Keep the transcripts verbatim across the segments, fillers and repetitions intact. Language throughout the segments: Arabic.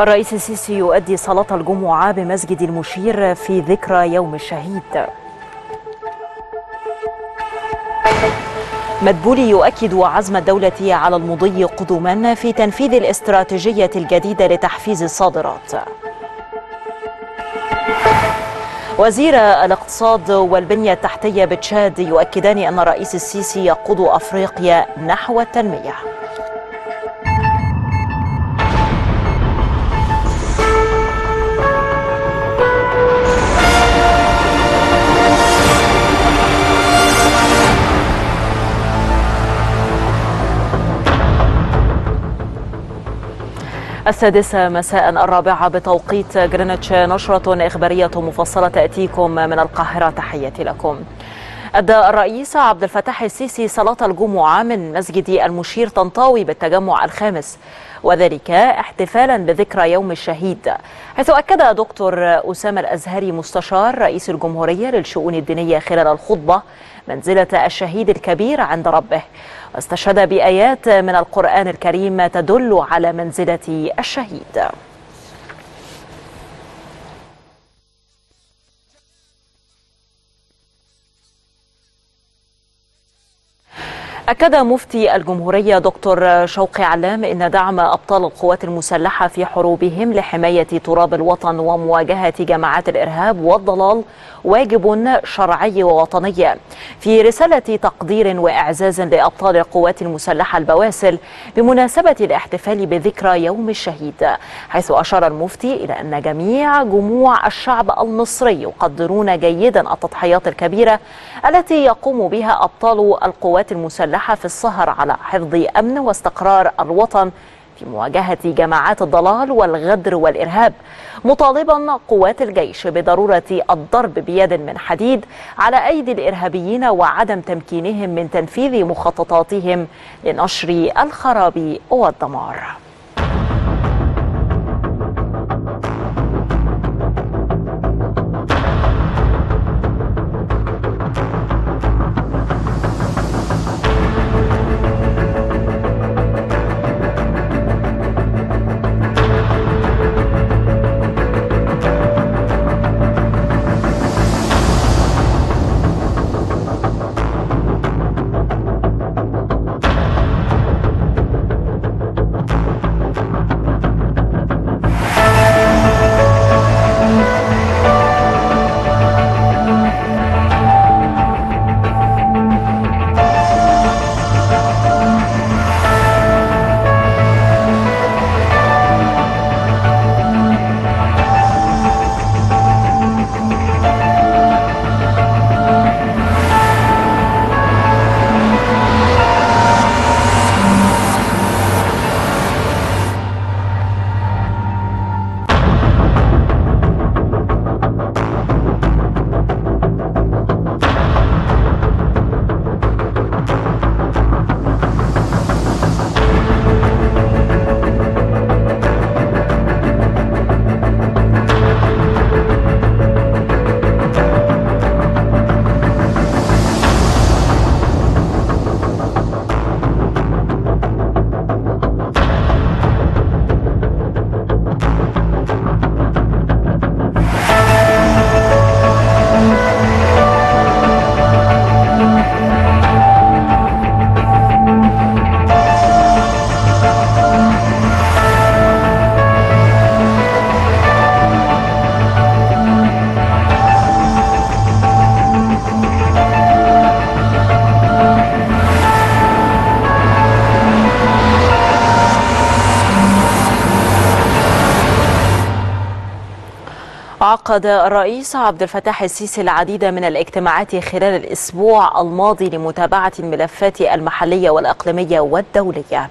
الرئيس السيسي يؤدي صلاة الجمعة بمسجد المشير في ذكرى يوم الشهيد. مدبولي يؤكد عزم الدولة على المضي قدما في تنفيذ الاستراتيجية الجديدة لتحفيز الصادرات. وزير الاقتصاد والبنية التحتية بتشاد يؤكدان أن الرئيس السيسي يقود أفريقيا نحو التنمية. السادسة مساء الرابعة بتوقيت جرينتش، نشرة إخبارية مفصلة تأتيكم من القاهرة، تحياتي لكم. أدى الرئيس عبد الفتاح السيسي صلاة الجمعة من مسجد المشير طنطاوي بالتجمع الخامس، وذلك احتفالا بذكرى يوم الشهيد، حيث أكد دكتور أسامة الأزهري مستشار رئيس الجمهورية للشؤون الدينية خلال الخطبة منزلة الشهيد الكبير عند ربه، واستشهد بآيات من القرآن الكريم تدل على منزلة الشهيد. أكد مفتي الجمهورية دكتور شوقي علام أن دعم أبطال القوات المسلحة في حروبهم لحماية تراب الوطن ومواجهة جماعات الإرهاب والضلال واجب شرعي ووطني. في رسالة تقدير وإعزاز لأبطال القوات المسلحة البواسل بمناسبة الاحتفال بذكرى يوم الشهيد، حيث أشار المفتي إلى أن جميع جموع الشعب المصري يقدرون جيدا التضحيات الكبيرة التي يقوم بها أبطال القوات المسلحة في السهر على حفظ أمن واستقرار الوطن في مواجهة جماعات الضلال والغدر والإرهاب، مطالبا قوات الجيش بضرورة الضرب بيد من حديد على أيدي الإرهابيين وعدم تمكينهم من تنفيذ مخططاتهم لنشر الخراب والدمار. عقد الرئيس عبد الفتاح السيسي العديد من الاجتماعات خلال الأسبوع الماضي لمتابعة الملفات المحلية والإقليمية والدولية.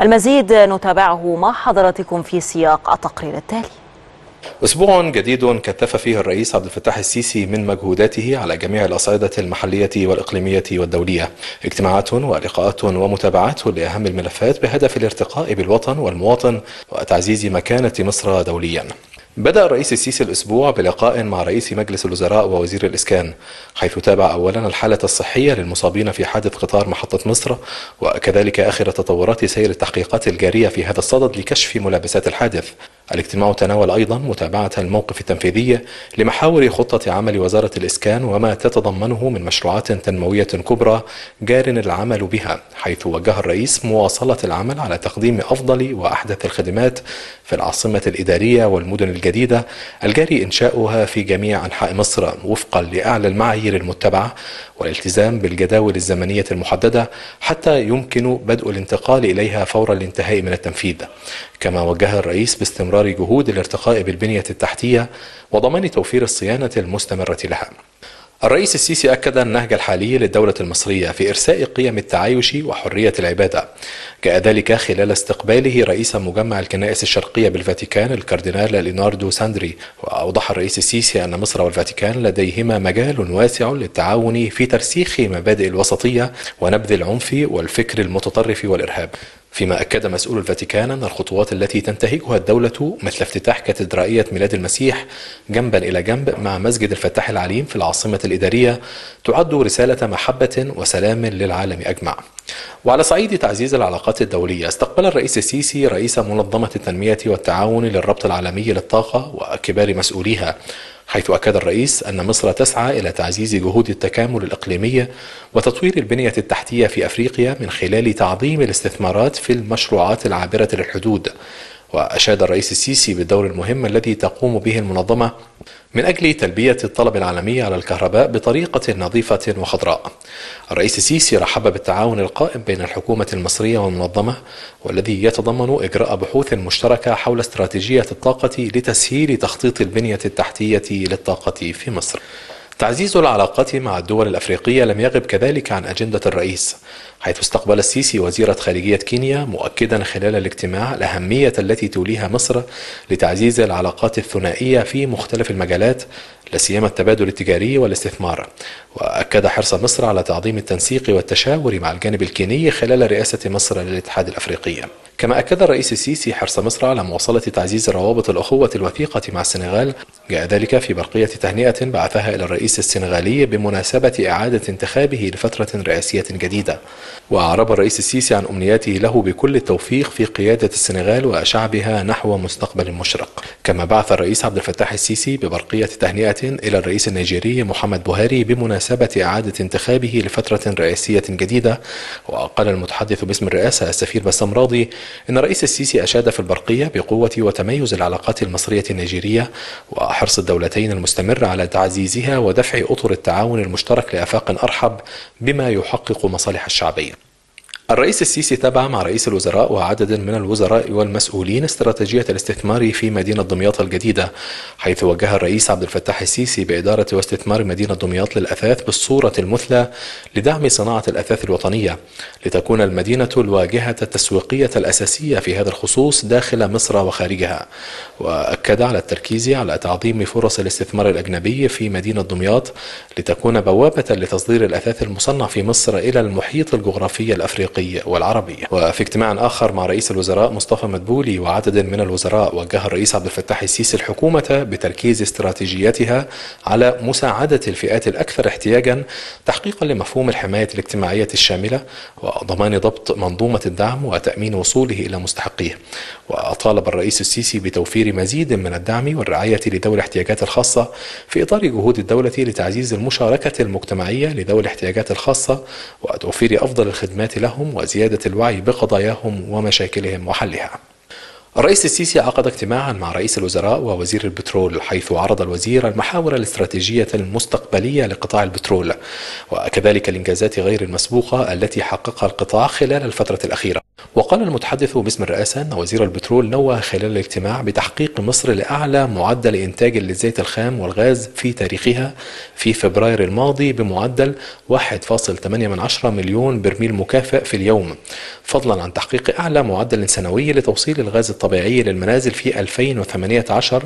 المزيد نتابعه مع حضراتكم في سياق التقرير التالي. أسبوع جديد كثف فيه الرئيس عبد الفتاح السيسي من مجهوداته على جميع الأصعدة المحلية والإقليمية والدولية، اجتماعات ولقاءات ومتابعات لأهم الملفات بهدف الارتقاء بالوطن والمواطن وتعزيز مكانة مصر دوليا. بدأ الرئيس السيسي الأسبوع بلقاء مع رئيس مجلس الوزراء ووزير الإسكان، حيث تابع أولا الحالة الصحية للمصابين في حادث قطار محطة مصر، وكذلك آخر تطورات سير التحقيقات الجارية في هذا الصدد لكشف ملابسات الحادث، الاجتماع تناول أيضا متابعة الموقف التنفيذي لمحاور خطة عمل وزارة الإسكان وما تتضمنه من مشروعات تنموية كبرى جار العمل بها، حيث وجه الرئيس مواصلة العمل على تقديم أفضل وأحدث الخدمات في العاصمة الإدارية والمدن الجديدة الجاري إنشاؤها في جميع أنحاء مصر وفقا لأعلى المعايير المتبعة والالتزام بالجداول الزمنية المحددة حتى يمكن بدء الانتقال إليها فور الانتهاء من التنفيذ. كما وجه الرئيس باستمرار جهود الارتقاء بالبنية التحتية وضمان توفير الصيانة المستمرة لها. الرئيس السيسي أكد النهج الحالي للدولة المصرية في إرساء قيم التعايش وحرية العبادة. جاء ذلك خلال استقباله رئيس مجمع الكنائس الشرقية بالفاتيكان الكاردينال ليناردو ساندري، وأوضح الرئيس السيسي أن مصر والفاتيكان لديهما مجال واسع للتعاون في ترسيخ مبادئ الوسطية ونبذ العنف والفكر المتطرف والإرهاب. فيما أكد مسؤول الفاتيكان أن الخطوات التي تنتهجها الدولة مثل افتتاح كاتدرائية ميلاد المسيح جنبا إلى جنب مع مسجد الفتاح العليم في العاصمة الإدارية تعد رسالة محبة وسلام للعالم أجمع. وعلى صعيد تعزيز العلاقات الدولية، استقبل الرئيس السيسي رئيس منظمة التنمية والتعاون للربط العالمي للطاقة وكبار مسؤوليها، حيث أكد الرئيس أن مصر تسعى إلى تعزيز جهود التكامل الإقليمي وتطوير البنية التحتية في أفريقيا من خلال تعظيم الاستثمارات في المشروعات العابرة للحدود. وأشاد الرئيس السيسي بالدور المهم الذي تقوم به المنظمة من أجل تلبية الطلب العالمي على الكهرباء بطريقة نظيفة وخضراء. الرئيس السيسي رحب بالتعاون القائم بين الحكومة المصرية والمنظمة والذي يتضمن إجراء بحوث مشتركة حول استراتيجية الطاقة لتسهيل تخطيط البنية التحتية للطاقة في مصر. تعزيز العلاقات مع الدول الأفريقية لم يغب كذلك عن أجندة الرئيس، حيث استقبل السيسي وزيرة خارجية كينيا مؤكدا خلال الاجتماع الأهمية التي توليها مصر لتعزيز العلاقات الثنائية في مختلف المجالات لاسيما التبادل التجاري والاستثمار. وأكد حرص مصر على تعظيم التنسيق والتشاور مع الجانب الكيني خلال رئاسة مصر للاتحاد الأفريقي. كما أكد الرئيس السيسي حرص مصر على مواصلة تعزيز روابط الأخوة الوثيقة مع السنغال. جاء ذلك في برقية تهنئة بعثها إلى الرئيس السنغالي بمناسبة إعادة انتخابه لفترة رئاسية جديدة. وأعرب الرئيس السيسي عن أمنياته له بكل التوفيق في قيادة السنغال وشعبها نحو مستقبل مشرق. كما بعث الرئيس عبد الفتاح السيسي ببرقية تهنئة إلى الرئيس النيجيري محمد بوهاري بمناسبة إعادة انتخابه لفترة رئاسية جديدة. وقال المتحدث باسم الرئاسة السفير بسام راضي إن الرئيس السيسي أشاد في البرقية بقوة وتميز العلاقات المصرية النيجيرية وحرص الدولتين المستمر على تعزيزها ودفع أطر التعاون المشترك لآفاق أرحب بما يحقق مصالح الشعبين. الرئيس السيسي تابع مع رئيس الوزراء وعدد من الوزراء والمسؤولين استراتيجية الاستثمار في مدينة دمياط الجديدة، حيث وجه الرئيس عبد الفتاح السيسي بإدارة واستثمار مدينة دمياط للأثاث بالصورة المثلى لدعم صناعة الأثاث الوطنية لتكون المدينة الواجهة التسويقية الأساسية في هذا الخصوص داخل مصر وخارجها. وأكد على التركيز على تعظيم فرص الاستثمار الأجنبي في مدينة دمياط لتكون بوابة لتصدير الأثاث المصنع في مصر إلى المحيط الجغرافي الأفريقي والعربية. وفي اجتماع آخر مع رئيس الوزراء مصطفى مدبولي وعدد من الوزراء، وجه الرئيس عبد الفتاح السيسي الحكومة بتركيز استراتيجيتها على مساعدة الفئات الأكثر احتياجا تحقيقا لمفهوم الحماية الاجتماعية الشاملة وضمان ضبط منظومة الدعم وتأمين وصوله إلى مستحقيه. وطالب الرئيس السيسي بتوفير مزيد من الدعم والرعاية لذوي الاحتياجات الخاصة في إطار جهود الدولة لتعزيز المشاركة المجتمعية لذوي الاحتياجات الخاصة وتوفير أفضل الخدمات لهم وزيادة الوعي بقضاياهم ومشاكلهم وحلها. الرئيس السيسي عقد اجتماعا مع رئيس الوزراء ووزير البترول، حيث عرض الوزير المحاور الاستراتيجية المستقبلية لقطاع البترول وكذلك الإنجازات غير المسبوقة التي حققها القطاع خلال الفترة الأخيرة. وقال المتحدث باسم الرئاسة أن وزير البترول نوه خلال الاجتماع بتحقيق مصر لأعلى معدل إنتاج للزيت الخام والغاز في تاريخها في فبراير الماضي بمعدل واحد فاصلة ثمانية مليون برميل مكافئ في اليوم، فضلا عن تحقيق أعلى معدل سنوي لتوصيل الغاز الطبيعي للمنازل في ألفين وثمانية عشر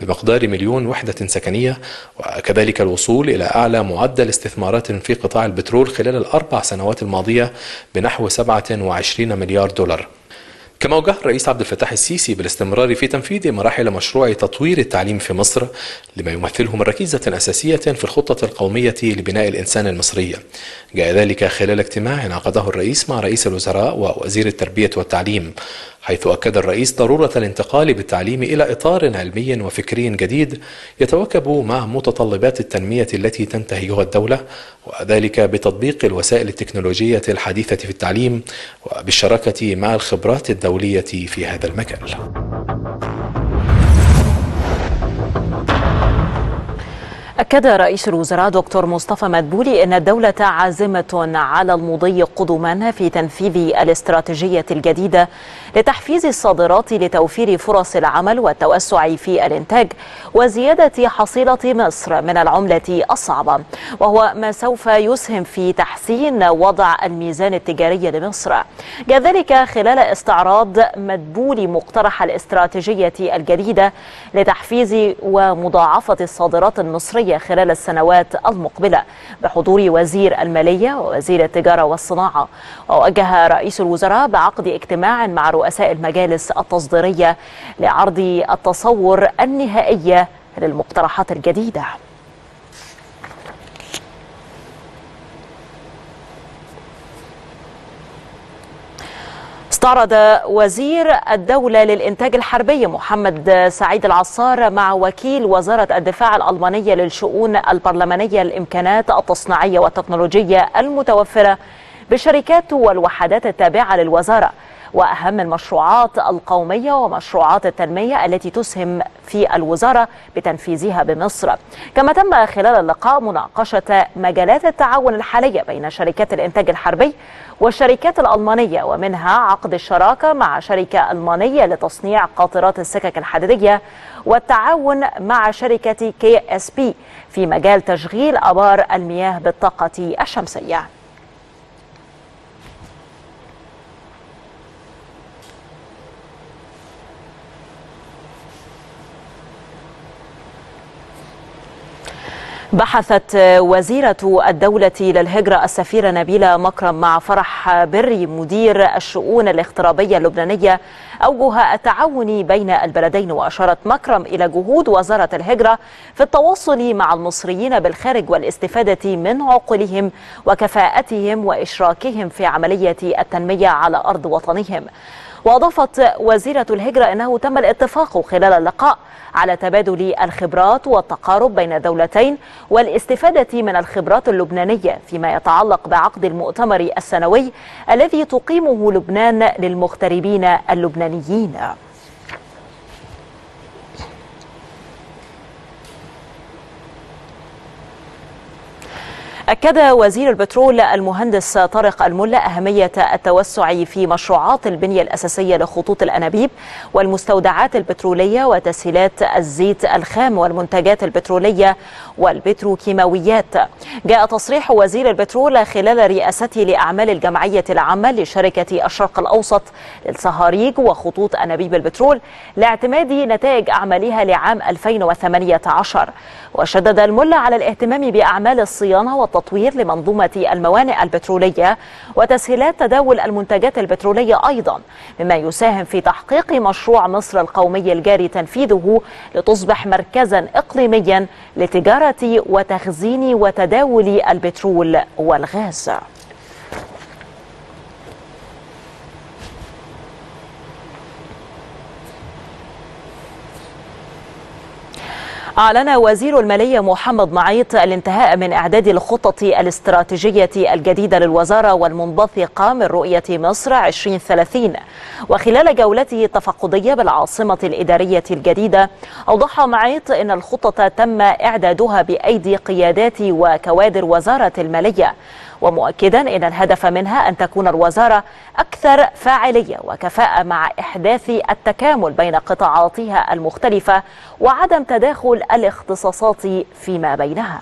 بمقدار مليون وحدة سكنية، وكذلك الوصول إلى أعلى معدل استثمارات في قطاع البترول خلال الأربع سنوات الماضية بنحو سبعة وعشرين مليار دولار. كما وجه الرئيس عبد الفتاح السيسي بالاستمرار في تنفيذ مراحل مشروع تطوير التعليم في مصر لما يمثله من ركيزة أساسية في الخطة القومية لبناء الإنسان المصري. جاء ذلك خلال اجتماع عقده الرئيس مع رئيس الوزراء ووزير التربية والتعليم، حيث أكد الرئيس ضرورة الانتقال بالتعليم إلى إطار علمي وفكري جديد يتواكب مع متطلبات التنمية التي تنتهجها الدولة، وذلك بتطبيق الوسائل التكنولوجية الحديثة في التعليم وبالشراكة مع الخبرات الدولية في هذا المجال. أكد رئيس الوزراء دكتور مصطفى مدبولي أن الدولة عازمة على المضي قدما في تنفيذ الاستراتيجية الجديدة لتحفيز الصادرات لتوفير فرص العمل والتوسع في الإنتاج وزيادة حصيلة مصر من العملة الصعبة، وهو ما سوف يسهم في تحسين وضع الميزان التجاري لمصر. جاء ذلك خلال استعراض مدبولي مقترح الاستراتيجية الجديدة لتحفيز ومضاعفة الصادرات المصرية خلال السنوات المقبلة بحضور وزير المالية ووزير التجارة والصناعة. ووجه رئيس الوزراء بعقد اجتماع مع رؤساء المجالس التصديرية لعرض التصور النهائي للمقترحات الجديدة. استعرض وزير الدولة للإنتاج الحربي محمد سعيد العصار مع وكيل وزارة الدفاع الألمانية للشؤون البرلمانية الإمكانات التصنيعية والتكنولوجية المتوفرة بالشركات والوحدات التابعة للوزارة وأهم المشروعات القومية ومشروعات التنمية التي تسهم في الوزارة بتنفيذها بمصر. كما تم خلال اللقاء مناقشة مجالات التعاون الحالية بين شركات الإنتاج الحربي والشركات الألمانية، ومنها عقد الشراكة مع شركة ألمانية لتصنيع قاطرات السكك الحديدية والتعاون مع شركة كي اس بي في مجال تشغيل آبار المياه بالطاقة الشمسية. بحثت وزيرة الدولة للهجرة السفيرة نبيلة مكرم مع فرح بري مدير الشؤون الاغترابية اللبنانية أوجه التعاون بين البلدين، وأشارت مكرم إلى جهود وزارة الهجرة في التواصل مع المصريين بالخارج والاستفادة من عقولهم وكفاءتهم وإشراكهم في عملية التنمية على أرض وطنهم. وأضافت وزيرة الهجرة أنه تم الاتفاق خلال اللقاء على تبادل الخبرات والتقارب بين الدولتين والاستفادة من الخبرات اللبنانية فيما يتعلق بعقد المؤتمر السنوي الذي تقيمه لبنان للمغتربين اللبنانيين. أكد وزير البترول المهندس طارق الملا أهمية التوسع في مشروعات البنية الأساسية لخطوط الأنابيب والمستودعات البترولية وتسهيلات الزيت الخام والمنتجات البترولية والبتروكيماويات. جاء تصريح وزير البترول خلال رئاسته لأعمال الجمعية العامة لشركة الشرق الأوسط للصهاريج وخطوط أنابيب البترول لاعتماد نتائج أعمالها لعام ألفين وثمانية عشر، وشدد الملا على الاهتمام بأعمال الصيانة والتصنيع تطوير لمنظومة الموانئ البترولية وتسهيلات تداول المنتجات البترولية أيضا، مما يساهم في تحقيق مشروع مصر القومي الجاري تنفيذه لتصبح مركزا إقليميا لتجارة وتخزين وتداول البترول والغاز. أعلن وزير المالية محمد معيط الانتهاء من إعداد الخطط الاستراتيجية الجديدة للوزارة والمنبثقة من رؤية مصر عشرين ثلاثين، وخلال جولته التفقدية بالعاصمة الإدارية الجديدة أوضح معيط أن الخطة تم إعدادها بأيدي قيادات وكوادر وزارة المالية، ومؤكدا أن الهدف منها أن تكون الوزارة أكثر فاعلية وكفاءة مع إحداث التكامل بين قطاعاتها المختلفة وعدم تداخل الاختصاصات فيما بينها.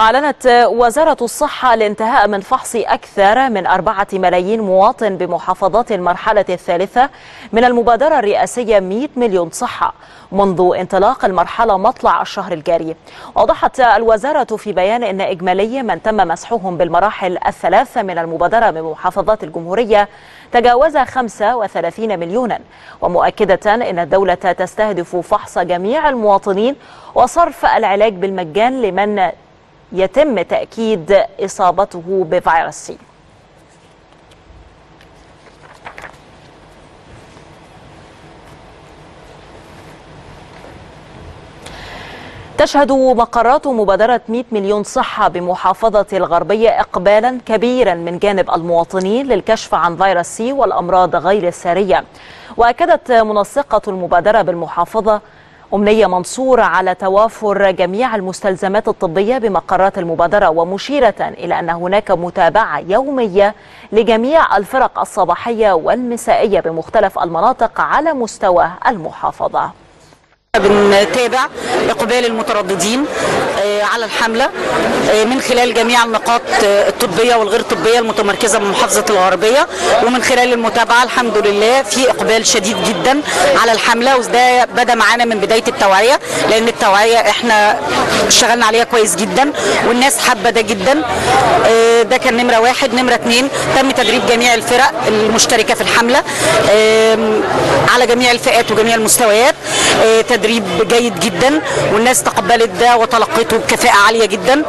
أعلنت وزارة الصحة الانتهاء من فحص أكثر من أربعة ملايين مواطن بمحافظات المرحلة الثالثة من المبادرة الرئاسية مئة مليون صحة منذ انطلاق المرحلة مطلع الشهر الجاري. أوضحت الوزارة في بيان أن إجمالي من تم مسحهم بالمراحل الثلاثة من المبادرة بمحافظات الجمهورية تجاوز خمسة وثلاثين مليونا، ومؤكدة أن الدولة تستهدف فحص جميع المواطنين وصرف العلاج بالمجان لمن يتم تأكيد إصابته بفيروس سي. تشهد مقرات مبادرة مئة مليون صحة بمحافظة الغربية إقبالا كبيرا من جانب المواطنين للكشف عن فيروس سي والأمراض غير السارية. وأكدت منسقة المبادرة بالمحافظة أمنية منصور على توافر جميع المستلزمات الطبية بمقرات المبادرة، ومشيرة إلى أن هناك متابعة يومية لجميع الفرق الصباحية والمسائية بمختلف المناطق على مستوى المحافظة. بنتابع إقبال المترددين على الحملة من خلال جميع النقاط الطبية والغير طبية المتمركزة من محافظة الغربية، ومن خلال المتابعة الحمد لله في إقبال شديد جدا على الحملة، وده بدأ معانا من بداية التوعية، لأن التوعية احنا اشتغلنا عليها كويس جدا والناس حابة ده جدا. ده كان نمرة واحد. نمرة اتنين، تم تدريب جميع الفرق المشتركة في الحملة على جميع الفئات وجميع المستويات، تدريب جيد جدا والناس تقبلت ده وتلقته بكفاءة عالية جدا.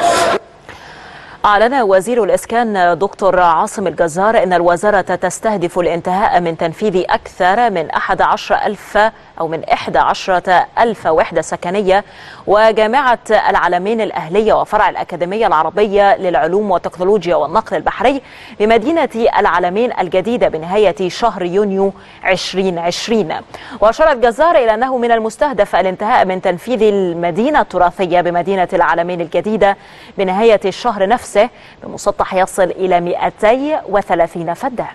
أعلن وزير الإسكان دكتور عاصم الجزار أن الوزارة تستهدف الانتهاء من تنفيذ أكثر من أحد عشر ألف أو من إحدى عشرة ألف وحدة سكنية، وجامعة العلمين الأهلية وفرع الأكاديمية العربية للعلوم والتكنولوجيا والنقل البحري بمدينة العلمين الجديدة بنهاية شهر يونيو ألفين وعشرين. وأشار الجزار إلى أنه من المستهدف الانتهاء من تنفيذ المدينة التراثية بمدينة العلمين الجديدة بنهاية الشهر نفسه بمسطح يصل إلى مئتين وثلاثين فدان.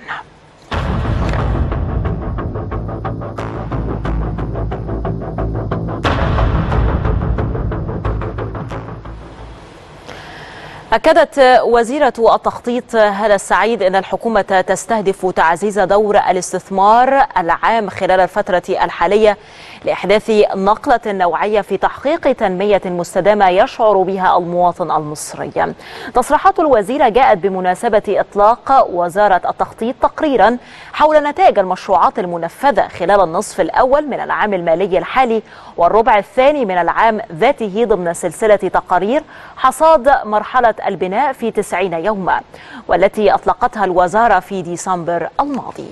أكدت وزيرة التخطيط هالة السعيد أن الحكومة تستهدف تعزيز دور الاستثمار العام خلال الفترة الحالية لإحداث نقلة نوعية في تحقيق تنمية مستدامة يشعر بها المواطن المصري. تصريحات الوزيرة جاءت بمناسبة إطلاق وزارة التخطيط تقريرا حول نتائج المشروعات المنفذة خلال النصف الأول من العام المالي الحالي والربع الثاني من العام ذاته ضمن سلسلة تقارير حصاد مرحلة البناء في تسعين يوما، والتي أطلقتها الوزارة في ديسمبر الماضي.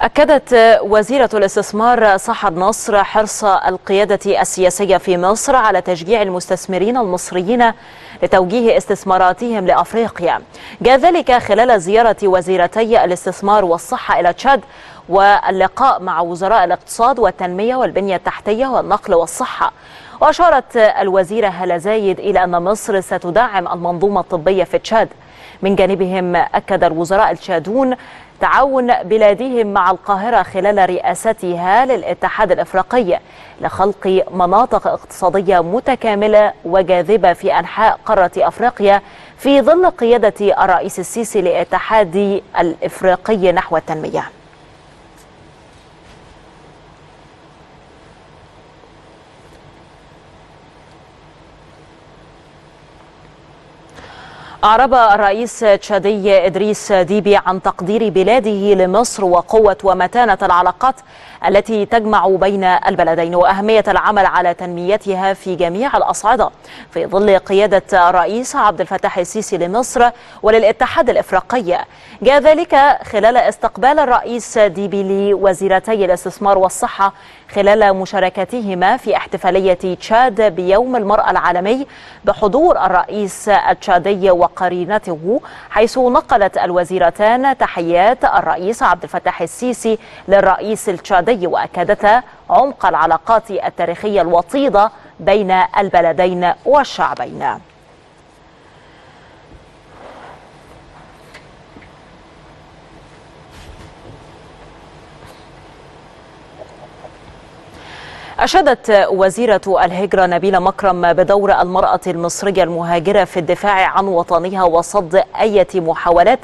أكدت وزيرة الاستثمار سحر نصر حرص القيادة السياسية في مصر على تشجيع المستثمرين المصريين لتوجيه استثماراتهم لأفريقيا. جاء ذلك خلال زيارة وزيرتي الاستثمار والصحة إلى تشاد، واللقاء مع وزراء الاقتصاد والتنمية والبنية التحتية والنقل والصحة. وأشارت الوزيرة هلا زايد إلى أن مصر ستدعم المنظومة الطبية في تشاد. من جانبهم أكد الوزراء التشادون تعاون بلادهم مع القاهرة خلال رئاستها للاتحاد الإفريقي لخلق مناطق اقتصادية متكاملة وجاذبة في أنحاء قارة أفريقيا في ظل قيادة الرئيس السيسي للاتحاد الإفريقي نحو التنمية. أعرب الرئيس التشادي إدريس ديبي عن تقدير بلاده لمصر وقوة ومتانة العلاقات التي تجمع بين البلدين وأهمية العمل على تنميتها في جميع الأصعدة في ظل قيادة الرئيس عبد الفتاح السيسي لمصر وللاتحاد الإفريقي. جاء ذلك خلال استقبال الرئيس ديبي لوزيرتي الاستثمار والصحة خلال مشاركتهما في احتفالية تشاد بيوم المرأة العالمي بحضور الرئيس التشادي وقرينته، حيث نقلت الوزيرتان تحيات الرئيس عبد الفتاح السيسي للرئيس التشادي وأكدتا عمق العلاقات التاريخية الوطيدة بين البلدين والشعبين. أشادت وزيرة الهجرة نبيلة مكرم بدور المرأة المصرية المهاجرة في الدفاع عن وطنها وصد أي محاولات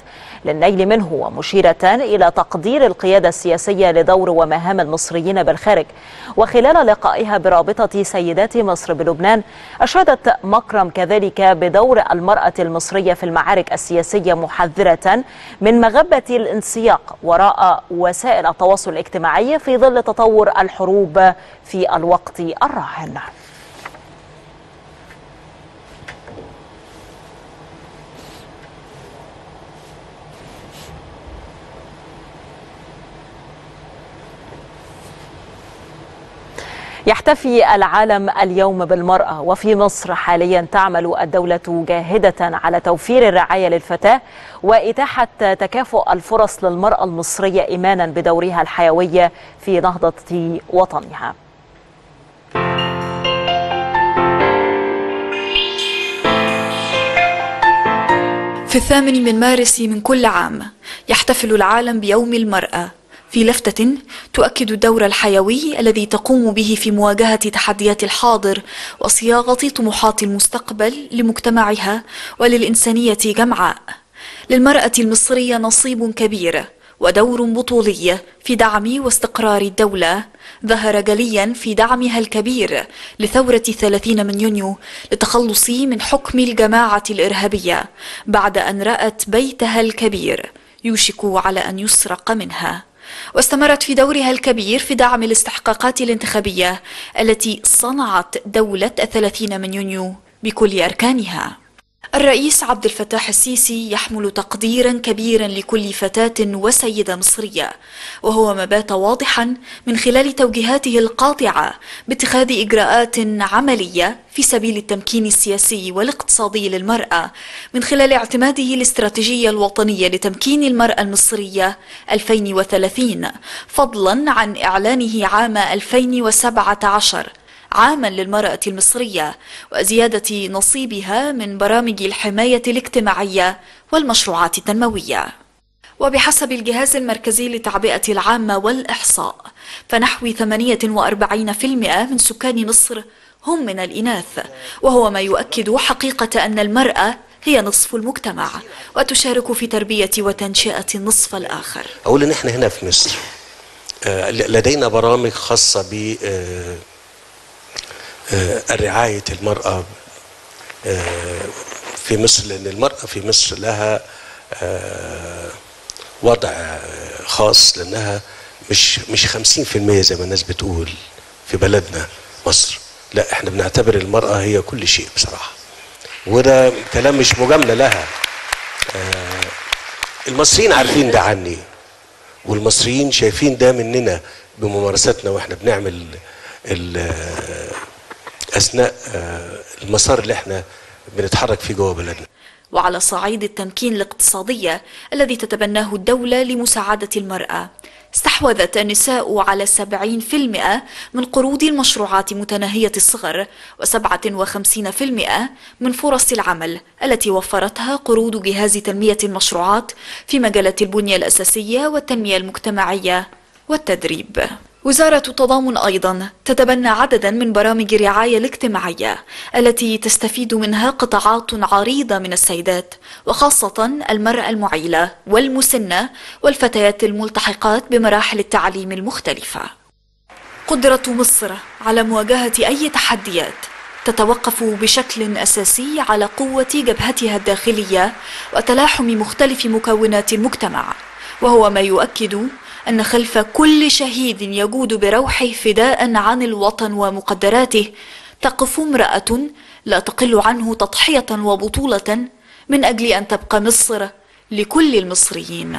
للنيل منه، ومشيرة إلى تقدير القيادة السياسية لدور ومهام المصريين بالخارج. وخلال لقائها برابطة سيدات مصر بلبنان، أشادت مكرم كذلك بدور المرأة المصرية في المعارك السياسية، محذرة من مغبة الانسياق وراء وسائل التواصل الاجتماعي في ظل تطور الحروب في الوقت الراهن. يحتفي العالم اليوم بالمرأة، وفي مصر حاليا تعمل الدولة جاهدة على توفير الرعاية للفتاة وإتاحة تكافؤ الفرص للمرأة المصرية إيمانا بدورها الحيوي في نهضة وطنها. في الثامن من مارس من كل عام يحتفل العالم بيوم المرأة، في لفتة تؤكد الدور الحيوي الذي تقوم به في مواجهة تحديات الحاضر وصياغة طموحات المستقبل لمجتمعها وللإنسانية جمعاء. للمرأة المصرية نصيب كبير ودور بطولي في دعم واستقرار الدولة، ظهر جليا في دعمها الكبير لثورة الثلاثين من يونيو للتخلص من حكم الجماعة الإرهابية بعد أن رأت بيتها الكبير يوشك على أن يسرق منها. واستمرت في دورها الكبير في دعم الاستحقاقات الانتخابية التي صنعت دولة الثلاثين من يونيو بكل أركانها. الرئيس عبد الفتاح السيسي يحمل تقديرا كبيرا لكل فتاة وسيدة مصرية، وهو ما بات واضحا من خلال توجيهاته القاطعة باتخاذ إجراءات عملية في سبيل التمكين السياسي والاقتصادي للمرأة من خلال اعتماده الاستراتيجية الوطنية لتمكين المرأة المصرية ألفين وثلاثين، فضلا عن إعلانه عام ألفين وسبعة عشر عاما للمرأة المصرية وزيادة نصيبها من برامج الحماية الاجتماعية والمشروعات التنموية. وبحسب الجهاز المركزي للتعبئة العامة والإحصاء، فنحو ثمانية وأربعين بالمئة من سكان مصر هم من الإناث، وهو ما يؤكد حقيقة أن المرأة هي نصف المجتمع وتشارك في تربية وتنشئة النصف الآخر. أولا احنا هنا في مصر لدينا برامج خاصة ب رعاية المرأة في مصر، لأن المرأة في مصر لها وضع خاص، لأنها مش مش خمسين بالمئة زي ما الناس بتقول في بلدنا مصر. لا، احنا بنعتبر المرأة هي كل شيء بصراحة، وده كلام مش مجاملة لها. المصريين عارفين ده عني، والمصريين شايفين ده مننا بممارساتنا واحنا بنعمل أثناء المسار اللي احنا بنتحرك فيه جوه بلدنا. وعلى صعيد التمكين الاقتصادية الذي تتبناه الدولة لمساعدة المرأة، استحوذت النساء على سبعين بالمئة من قروض المشروعات متناهية الصغر وسبعة وخمسين بالمئة من فرص العمل التي وفرتها قروض جهاز تنمية المشروعات في مجالات البنية الأساسية والتنمية المجتمعية والتدريب. وزارة التضامن أيضا تتبنى عددا من برامج الرعاية الاجتماعية التي تستفيد منها قطاعات عريضة من السيدات، وخاصة المرأة المعيلة والمسنة والفتيات الملتحقات بمراحل التعليم المختلفة. قدرة مصر على مواجهة أي تحديات تتوقف بشكل أساسي على قوة جبهتها الداخلية وتلاحم مختلف مكونات المجتمع، وهو ما يؤكد أن خلف كل شهيد يجود بروحه فداء عن الوطن ومقدراته تقف امرأة لا تقل عنه تضحية وبطولة من أجل أن تبقى مصر لكل المصريين.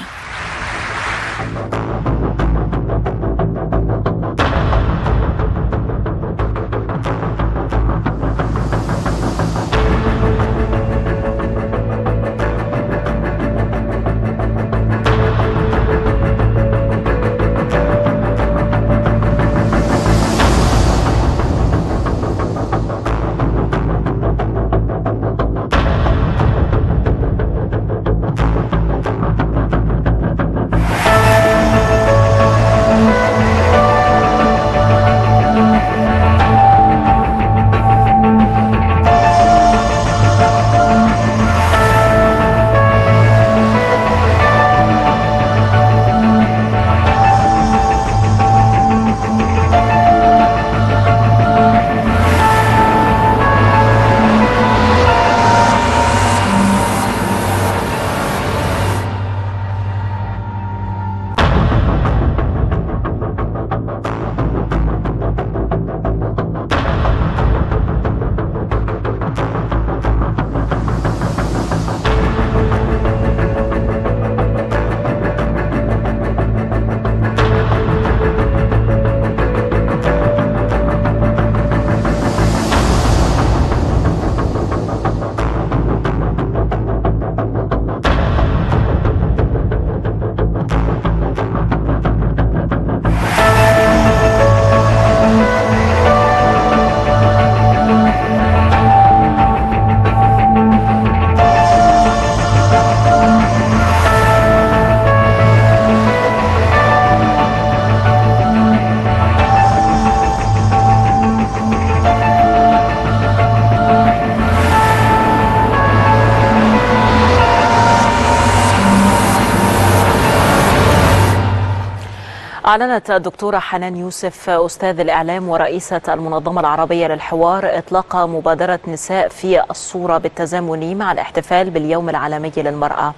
أعلنت الدكتورة حنان يوسف أستاذ الإعلام ورئيسة المنظمة العربية للحوار إطلاق مبادرة نساء في الصورة بالتزامن مع الاحتفال باليوم العالمي للمرأة.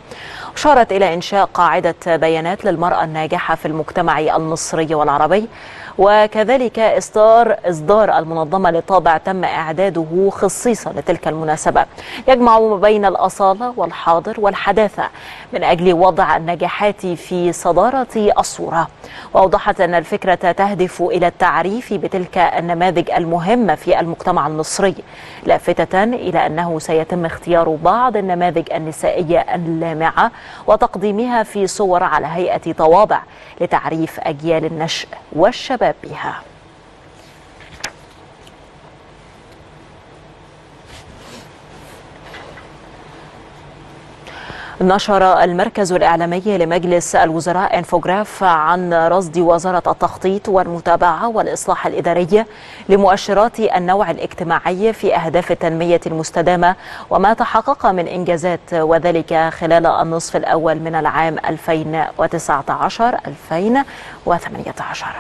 أشارت إلى إنشاء قاعدة بيانات للمرأة الناجحة في المجتمع المصري والعربي، وكذلك إصدار إصدار المنظمة لطابع تم إعداده خصيصا لتلك المناسبة يجمع ما بين الأصالة والحاضر والحداثة من أجل وضع النجاحات في صدارة الصورة. وأوضحت أن الفكرة تهدف إلى التعريف بتلك النماذج المهمة في المجتمع المصري، لافتة إلى أنه سيتم اختيار بعض النماذج النسائية اللامعة وتقديمها في صور على هيئة طوابع لتعريف أجيال النشء والشباب بها. نشر المركز الإعلامي لمجلس الوزراء انفوجراف عن رصد وزارة التخطيط والمتابعة والإصلاح الإداري لمؤشرات النوع الاجتماعي في أهداف التنمية المستدامة وما تحقق من إنجازات، وذلك خلال النصف الأول من العام ألفين وتسعة عشر ألفين وثمانية عشر.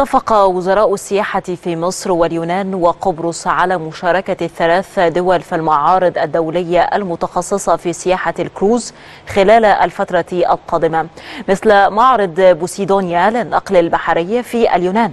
اتفق وزراء السياحة في مصر واليونان وقبرص على مشاركة الثلاث دول في المعارض الدولية المتخصصة في سياحة الكروز خلال الفترة القادمة، مثل معرض بوسيدونيا للنقل البحري في اليونان،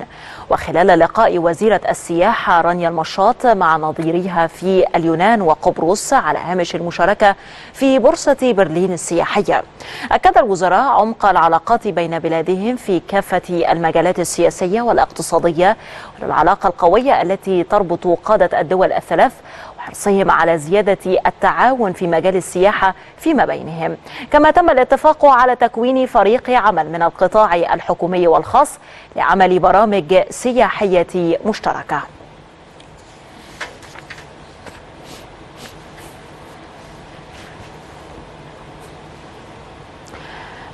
وخلال لقاء وزيرة السياحة رانيا المشاط مع نظيريها في اليونان وقبرص على هامش المشاركة في بورصة برلين السياحية. أكد الوزراء عمق العلاقات بين بلادهم في كافة المجالات السياسية والاقتصادية والعلاقة القوية التي تربط قادة الدول الثلاث وحرصهم على زيادة التعاون في مجال السياحة فيما بينهم. كما تم الاتفاق على تكوين فريق عمل من القطاع الحكومي والخاص لعمل برامج سياحية مشتركة.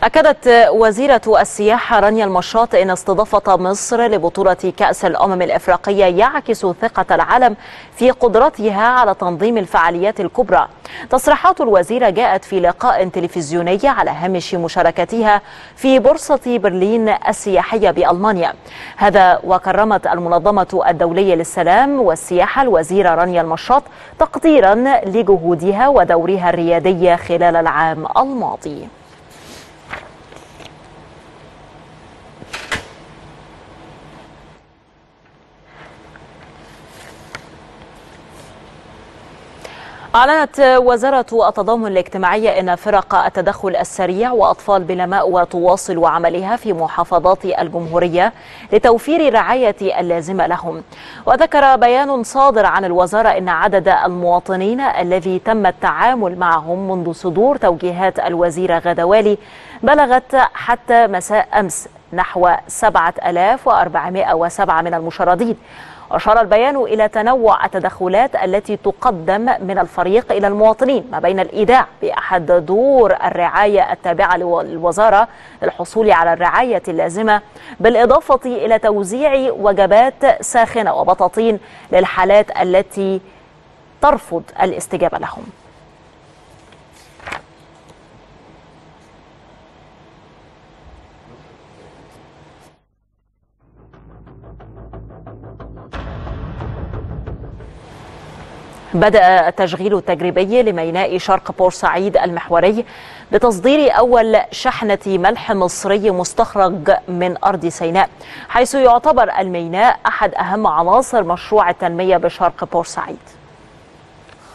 أكدت وزيرة السياحة رانيا المشاط أن استضافة مصر لبطولة كأس الأمم الإفريقية يعكس ثقة العالم في قدرتها على تنظيم الفعاليات الكبرى. تصريحات الوزيرة جاءت في لقاء تلفزيوني على هامش مشاركتها في بورصة برلين السياحية بألمانيا. هذا وكرمت المنظمة الدولية للسلام والسياحة الوزيرة رانيا المشاط تقديرا لجهودها ودورها الريادي خلال العام الماضي. أعلنت وزارة التضامن الاجتماعي أن فرق التدخل السريع وأطفال بلا مأوى تواصل عملها في محافظات الجمهورية لتوفير الرعاية اللازمة لهم. وذكر بيان صادر عن الوزارة أن عدد المواطنين الذي تم التعامل معهم منذ صدور توجيهات الوزيرة غدوالي بلغت حتى مساء أمس نحو سبعة آلاف وأربعمائة وسبعة من المشردين. أشار البيان إلى تنوع التدخلات التي تقدم من الفريق إلى المواطنين، ما بين الإيداع بأحد دور الرعاية التابعة للوزارة للحصول على الرعاية اللازمة، بالإضافة إلى توزيع وجبات ساخنة وبطاطين للحالات التي ترفض الاستجابة لهم. بدأ التشغيل التجريبي لميناء شرق بورسعيد المحوري بتصدير أول شحنة ملح مصري مستخرج من أرض سيناء، حيث يعتبر الميناء أحد أهم عناصر مشروع التنمية بشرق بورسعيد.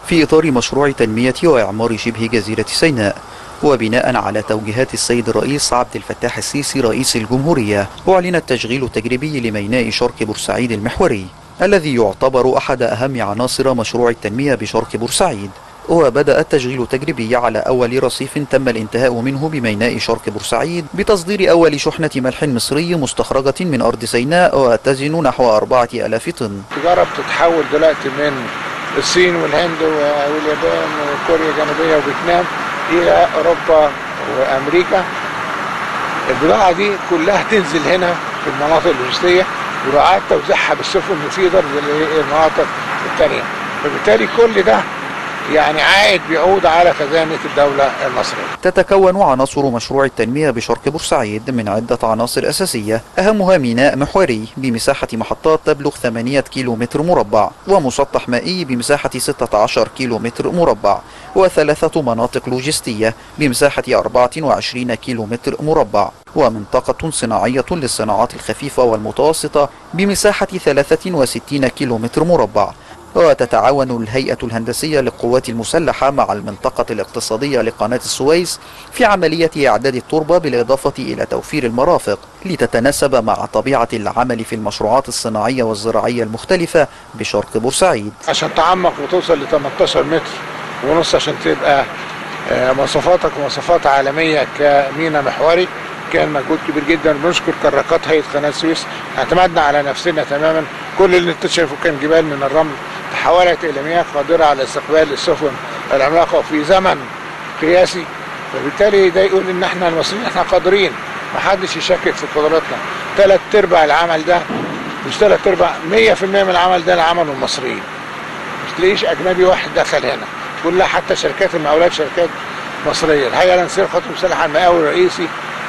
في إطار مشروع تنمية وإعمار شبه جزيرة سيناء، وبناء على توجيهات السيد الرئيس عبد الفتاح السيسي رئيس الجمهورية، أعلن التشغيل التجريبي لميناء شرق بورسعيد المحوري، الذي يعتبر أحد أهم عناصر مشروع التنمية بشرق بورسعيد، وبدأ التشغيل التجريبي على أول رصيف تم الانتهاء منه بميناء شرق بورسعيد بتصدير أول شحنة ملح مصري مستخرجة من أرض سيناء وتزن نحو أربعة آلاف طن. التجارة بتتحول دلوقتي من الصين والهند واليابان وكوريا الجنوبية وفيتنام إلى أوروبا وأمريكا. البضاعة دي كلها تنزل هنا في المناطق اللوجستية وراعات توزيعها بالسفن المفيده للمناطق الثانيه، فبالتالي كل ده يعني عائد بيعود على خزانه الدوله المصريه. تتكون عناصر مشروع التنميه بشرق بورسعيد من عده عناصر اساسيه، اهمها ميناء محوري بمساحه محطات تبلغ ثمانية كيلو متر مربع، ومسطح مائي بمساحه ستة عشر كيلو متر مربع، وثلاثه مناطق لوجستيه بمساحه أربعة وعشرين كيلو متر مربع، ومنطقة صناعية للصناعات الخفيفة والمتوسطة بمساحة ثلاثة وستين كيلومتر مربع. وتتعاون الهيئة الهندسية للقوات المسلحة مع المنطقة الاقتصادية لقناة السويس في عملية إعداد التربة بالإضافة إلى توفير المرافق لتتناسب مع طبيعة العمل في المشروعات الصناعية والزراعية المختلفة بشرق بورسعيد. عشان تعمق وتوصل ل ثمانية عشر متر ونص عشان تبقى مواصفاتك مواصفات عالمية كميناء محوري، كان مجهود كبير جدا. بنشكر كراكات هيئة قناة السويس، اعتمدنا على نفسنا تماما. كل اللي انت شايفه كان جبال من الرمل تحولت الى مياه قادرة على استقبال السفن العملاقة في زمن قياسي، فبالتالي ده يقول ان احنا المصريين احنا قادرين، محدش يشكك في قدراتنا. ثلاث ارباع العمل ده، مش ثلاث ارباع، مية في المية من العمل ده العمل المصريين، مش تلاقيش اجنبي واحد دخل هنا، كلها حتى شركات المقاولات شركات مصرية. الهيئة الهندسية للقوات المسلحة المقاول الرئيسي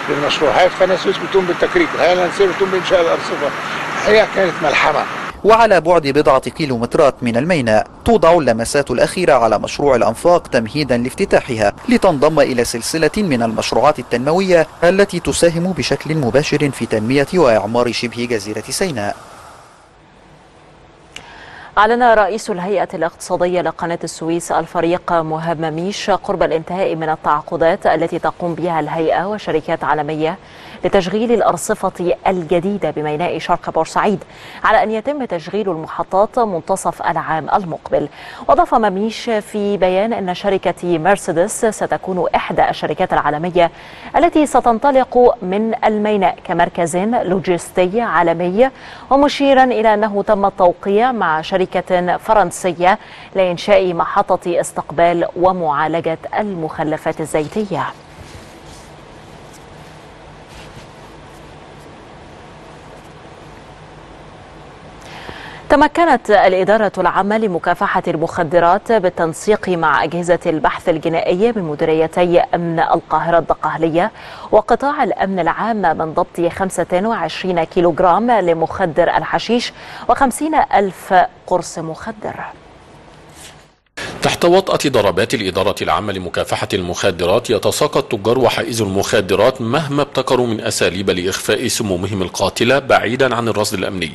بالمشروعات، فالنسيج بتقوم بالتكريك، الهيئه بتقوم بانشاء الارصفه. الحقيقه كانت ملحمه. وعلى بعد بضعة كيلومترات من الميناء توضع اللمسات الأخيرة على مشروع الأنفاق تمهيدا لافتتاحها، لتنضم إلى سلسلة من المشروعات التنموية التي تساهم بشكل مباشر في تنمية وإعمار شبه جزيرة سيناء. أعلن رئيس الهيئة الاقتصادية لقناة السويس الفريق مهاب مميش قرب الانتهاء من التعاقدات التي تقوم بها الهيئة وشركات عالمية لتشغيل الأرصفة الجديدة بميناء شرق بورسعيد، على أن يتم تشغيل المحطات منتصف العام المقبل. وأضاف مميش في بيان أن شركة مرسيدس ستكون إحدى الشركات العالمية التي ستنطلق من الميناء كمركز لوجستي عالمي، ومشيرا إلى أنه تم التوقيع مع شركة فرنسية لإنشاء محطة استقبال ومعالجة المخلفات الزيتية. تمكنت الإدارة العامة لمكافحة المخدرات بالتنسيق مع أجهزة البحث الجنائي من مديريتي أمن القاهرة الدقهلية وقطاع الأمن العام من ضبط خمسة وعشرين كيلوغرام لمخدر الحشيش وخمسين ألف قرص مخدر. تحت وطأة ضربات الإدارة العامة لمكافحة المخدرات يتساقط تجار وحائز المخدرات مهما ابتكروا من أساليب لإخفاء سمومهم القاتلة بعيدا عن الرصد الأمني.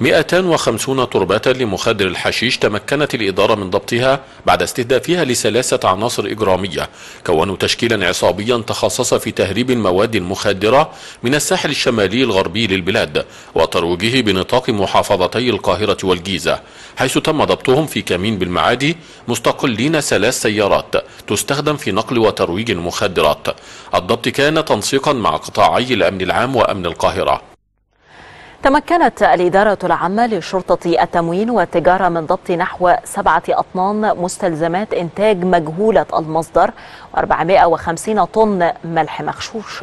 مئتان وخمسون تربة لمخدر الحشيش تمكنت الإدارة من ضبطها بعد استهدافها لثلاثة عناصر إجرامية كونوا تشكيلا عصابيا تخصص في تهريب المواد المخدرة من الساحل الشمالي الغربي للبلاد وترويجه بنطاق محافظتي القاهرة والجيزة، حيث تم ضبطهم في كمين بالمعادي مستقلين ثلاث سيارات تستخدم في نقل وترويج المخدرات. الضبط كان تنسيقا مع قطاعي الأمن العام وأمن القاهرة. تمكنت الإدارة العامة لشرطة التموين والتجارة من ضبط نحو سبعة أطنان مستلزمات إنتاج مجهولة المصدر وأربعمائة وخمسين طن ملح مغشوش.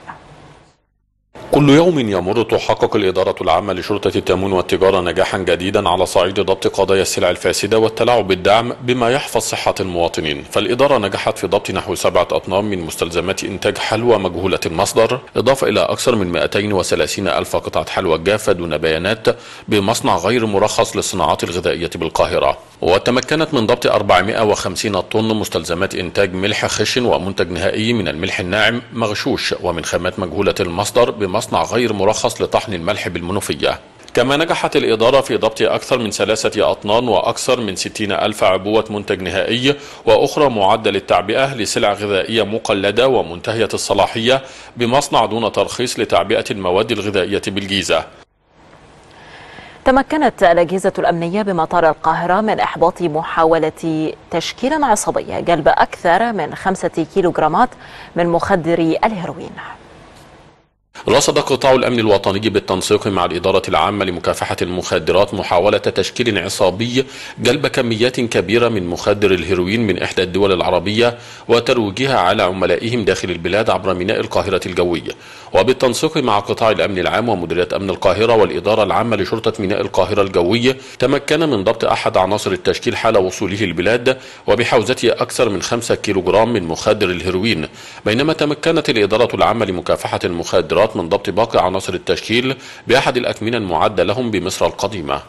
كل يوم يمر تحقق الإدارة العامة لشرطة التموين والتجارة نجاحا جديدا على صعيد ضبط قضايا السلع الفاسدة والتلاعب بالدعم بما يحفظ صحة المواطنين، فالإدارة نجحت في ضبط نحو سبعة أطنان من مستلزمات إنتاج حلوى مجهولة المصدر، إضافة إلى أكثر من مئتين وثلاثين ألف قطعة حلوى جافة دون بيانات بمصنع غير مرخص للصناعات الغذائية بالقاهرة. وتمكنت من ضبط أربعمائة وخمسين طن مستلزمات إنتاج ملح خشن ومنتج نهائي من الملح الناعم مغشوش ومن خامات مجهولة المصدر بمصنع غير مرخص لطحن الملح بالمنوفية. كما نجحت الإدارة في ضبط أكثر من ثلاثة أطنان وأكثر من ستين ألف عبوة منتج نهائي وأخرى معدل التعبئة لسلع غذائية مقلدة ومنتهية الصلاحية بمصنع دون ترخيص لتعبئة المواد الغذائية بالجيزة. تمكنت الأجهزة الأمنية بمطار القاهرة من إحباط محاولة تشكيل عصبية جلب أكثر من خمسة كيلوغرامات من مخدر الهيروين. رصد قطاع الأمن الوطني بالتنسيق مع الإدارة العامة لمكافحة المخدرات محاولة تشكيل عصابي جلب كميات كبيرة من مخدر الهيروين من إحدى الدول العربية وترويجها على عملائهم داخل البلاد عبر ميناء القاهرة الجوي. وبالتنسيق مع قطاع الأمن العام ومديرية أمن القاهرة والإدارة العامة لشرطة ميناء القاهرة الجوي تمكن من ضبط أحد عناصر التشكيل حال وصوله البلاد وبحوزته أكثر من خمسة كيلوغرام من مخدر الهيروين، بينما تمكنت الإدارة العامة لمكافحة المخدرات من ضبط باقي عناصر التشكيل بأحد الأكمنة المعدة لهم بمصر القديمة.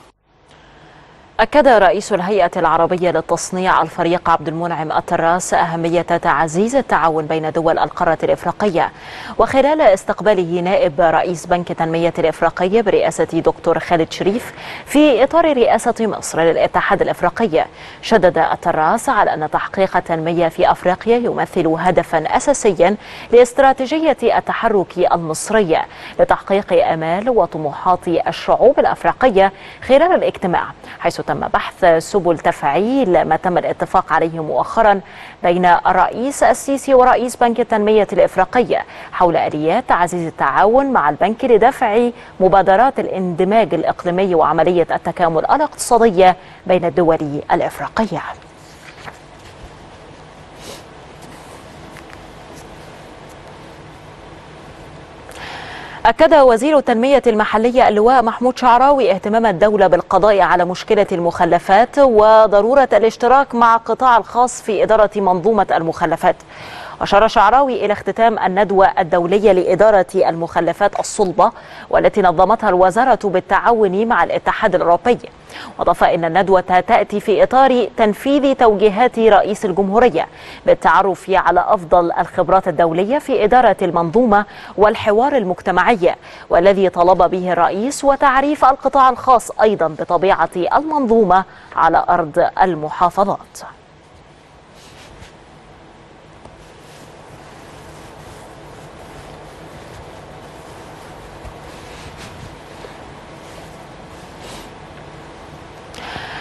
أكد رئيس الهيئة العربية للتصنيع الفريق عبد المنعم الطراس أهمية تعزيز التعاون بين دول القارة الإفريقية، وخلال استقباله نائب رئيس بنك التنمية الإفريقي برئاسة دكتور خالد شريف في إطار رئاسة مصر للاتحاد الإفريقي، شدد الطراس على أن تحقيق التنمية في أفريقيا يمثل هدفا أساسيا لاستراتيجية التحرك المصرية لتحقيق آمال وطموحات الشعوب الأفريقية خلال الاجتماع، حيث تم بحث سبل تفعيل ما تم الاتفاق عليه مؤخرا بين الرئيس السيسي ورئيس بنك التنمية الإفريقية حول آليات تعزيز التعاون مع البنك لدفع مبادرات الاندماج الإقليمي وعملية التكامل الاقتصادية بين الدول الإفريقية. أكد وزير التنمية المحلية اللواء محمود شعراوي اهتمام الدولة بالقضاء على مشكلة المخلفات وضرورة الاشتراك مع القطاع الخاص في إدارة منظومة المخلفات. أشار شعراوي إلى اختتام الندوة الدولية لإدارة المخلفات الصلبة والتي نظمتها الوزارة بالتعاون مع الاتحاد الأوروبي، وأضاف إن الندوة تأتي في إطار تنفيذ توجيهات رئيس الجمهورية بالتعرف على أفضل الخبرات الدولية في إدارة المنظومة والحوار المجتمعي والذي طلب به الرئيس، وتعريف القطاع الخاص أيضا بطبيعة المنظومة على أرض المحافظات.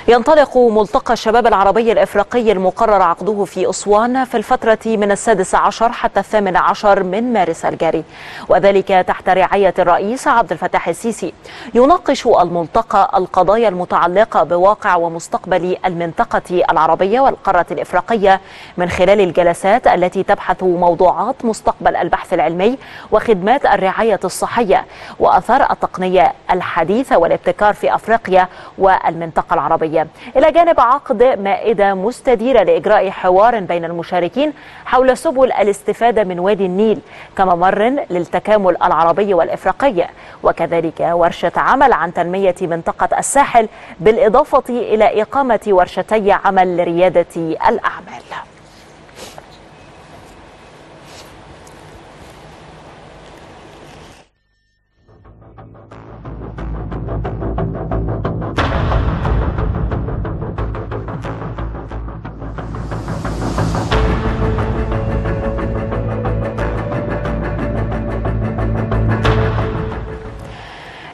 ينطلق ملتقى الشباب العربي الإفريقي المقرر عقده في أسوان في الفترة من السادس عشر حتى الثامن عشر من مارس الجاري، وذلك تحت رعاية الرئيس عبد الفتاح السيسي. يناقش الملتقى القضايا المتعلقة بواقع ومستقبل المنطقة العربية والقارة الإفريقية من خلال الجلسات التي تبحث موضوعات مستقبل البحث العلمي وخدمات الرعاية الصحية وأثار التقنية الحديثة والابتكار في أفريقيا والمنطقة العربية، إلى جانب عقد مائدة مستديرة لإجراء حوار بين المشاركين حول سبل الاستفادة من وادي النيل كممر للتكامل العربي والإفريقي، وكذلك ورشة عمل عن تنمية منطقة الساحل، بالإضافة إلى إقامة ورشتي عمل لريادة الأعمال.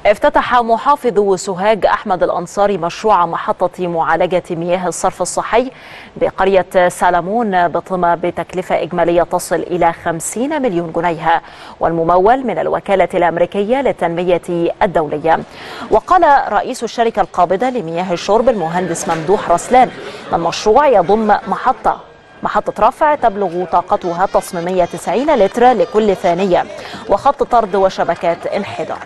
افتتح محافظ سوهاج أحمد الأنصاري مشروع محطة معالجة مياه الصرف الصحي بقرية سالمون بطمة بتكلفة إجمالية تصل إلى خمسين مليون جنيه، والممول من الوكالة الأمريكية للتنمية الدولية. وقال رئيس الشركة القابضة لمياه الشرب المهندس ممدوح رسلان أن المشروع يضم محطة محطة رفع تبلغ طاقتها تصميمية تسعين لتر لكل ثانية، وخط طرد وشبكات انحدار.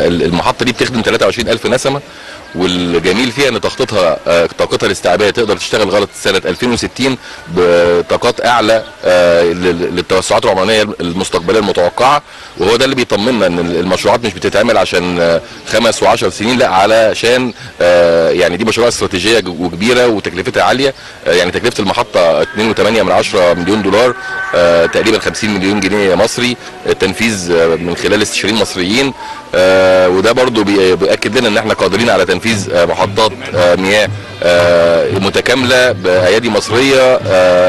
المحطة دي بتخدم ثلاثة وعشرين ألف نسمة، والجميل فيها ان تخطيطها طاقتها الاستيعابية تقدر تشتغل غلط سنة ألفين وستين بطاقات اعلى للتوسعات العمرانية المستقبلية المتوقعة، وهو ده اللي بيطمنا ان المشروعات مش بتتعمل عشان خمس وعشر سنين، لا علشان يعني دي مشروعات استراتيجية وكبيرة وتكلفتها عالية. يعني تكلفة المحطة اثنين فاصلة ثمانية مليون دولار تقريبا خمسين مليون جنيه مصري، التنفيذ من خلال استشاريين مصريين، وده برضو بيأكد لنا ان احنا قادرين على تنفيذ محطات مياه متكامله بايادي مصريه